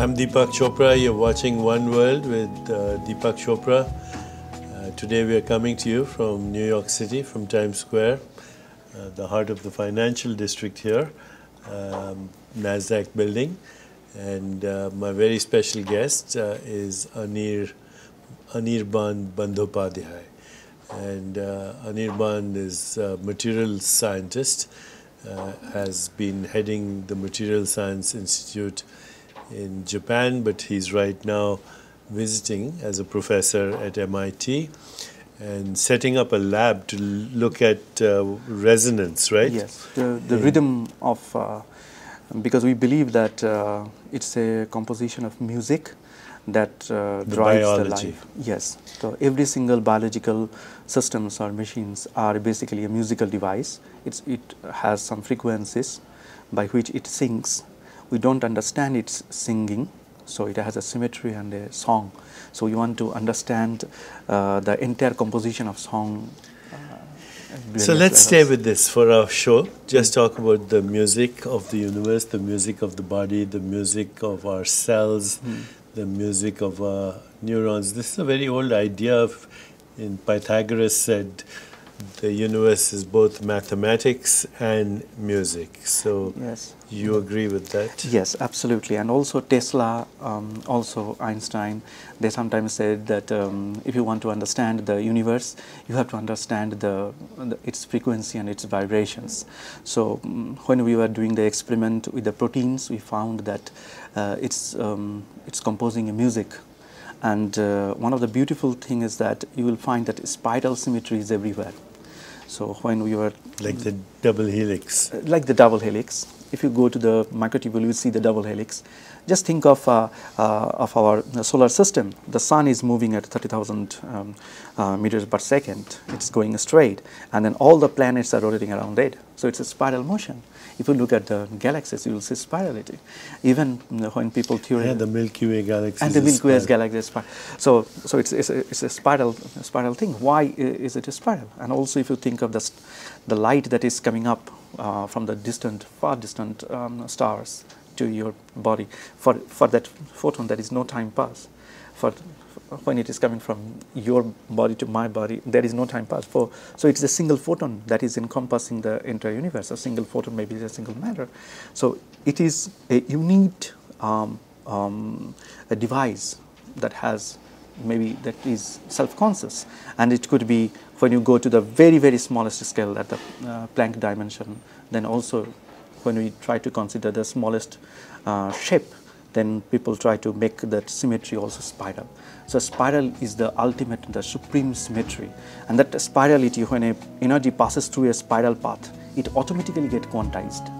I'm Deepak Chopra. You're watching One World with Deepak Chopra. Today we are coming to you from New York City, from Times Square, the heart of the financial district here, NASDAQ building. And my very special guest is Anirban Bandyopadhyay. And Anirban is a material scientist, has been heading the Material Science Institute in Japan, but he's right now visiting as a professor at MIT and setting up a lab to look at resonance, right? Yes, the rhythm of, because we believe that it's a composition of music that drives biology. The life. Yes, so every single biological systems or machines are basically a musical device. It has some frequencies by which it sings. We don't understand its singing, so it has a symmetry and a song. So we want to understand the entire composition of song. So let's stay with this for our show. Just talk about the music of the universe, the music of the body, the music of our cells, the music of our neurons. This is a very old idea of, Pythagoras said, the universe is both mathematics and music. So yes, you agree with that? Yes, absolutely. And also Tesla, also Einstein, they sometimes said that if you want to understand the universe, you have to understand its frequency and its vibrations. So when we were doing the experiment with the proteins, we found that it's composing a music. And one of the beautiful things is that you will find that spiral symmetry is everywhere. So when we were... Like the double helix. Like the double helix. If you go to the microtubule, you see the double helix. Just think of our solar system. The sun is moving at 30,000 meters per second. It's going straight. And then all the planets are rotating around it. So it's a spiral motion. If you look at the galaxies, you will see spirality. Even when people theorize... Yeah, the Milky Way galaxy. And the Milky Way galaxy is spiral. So it's a spiral thing. Why is it a spiral? And also if you think of the light that is coming up from the far distant stars to your body, for that photon, there is no time pass. When it is coming from your body to my body, there is no time pass. So it's a single photon that is encompassing the entire universe. A single photon may be a single matter. So it is a unique a device that has maybe that is self-conscious, and it could be when you go to the very, very smallest scale at the Planck dimension, then also when we try to consider the smallest shape, then people try to make that symmetry also spiral. So spiral is the ultimate, the supreme symmetry. And that spirality, when energy passes through a spiral path, it automatically gets quantized.